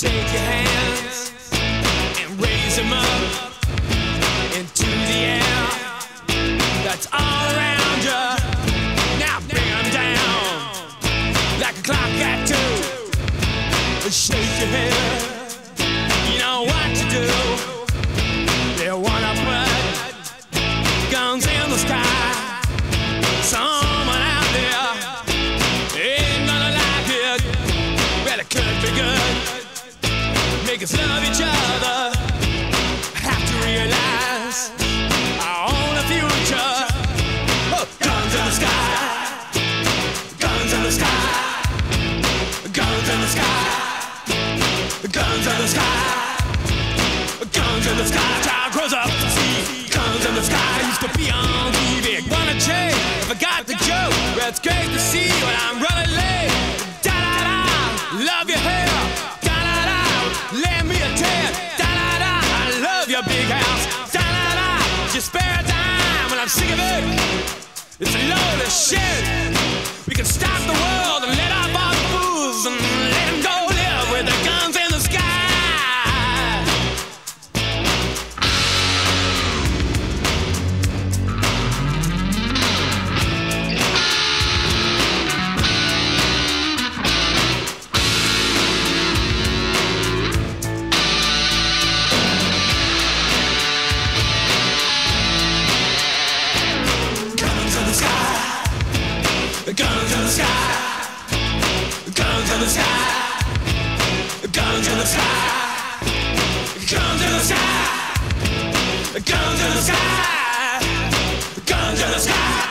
Take your hands and raise them up into the air that's all around you. Now bring them down like a clock at 2. Shake your head, you know what to do. They wanna put guns in the sky. Someone out there ain't gonna like it, but it could be good. Make us love each other. Have to realize our own future. Oh, guns in the sky. Guns in the sky. Guns in the sky. Guns in the sky. Guns in the sky. The child grows up to see guns in the sky. Used to be on TV. Wanna change? Forgot the joke. Well, it's great to see you, and I'm running late. Da da da. Love your hair. Lend me a tear, da-da-da. I love your big house, da-da-da. Your spare time, when I'm sick of it. It's a load of shit. We can stop the world and let off our fools and let them go live with their guns in the guns in the sky. Guns in the sky. Guns in the sky. Guns in the sky. Guns in the sky. Guns in the sky.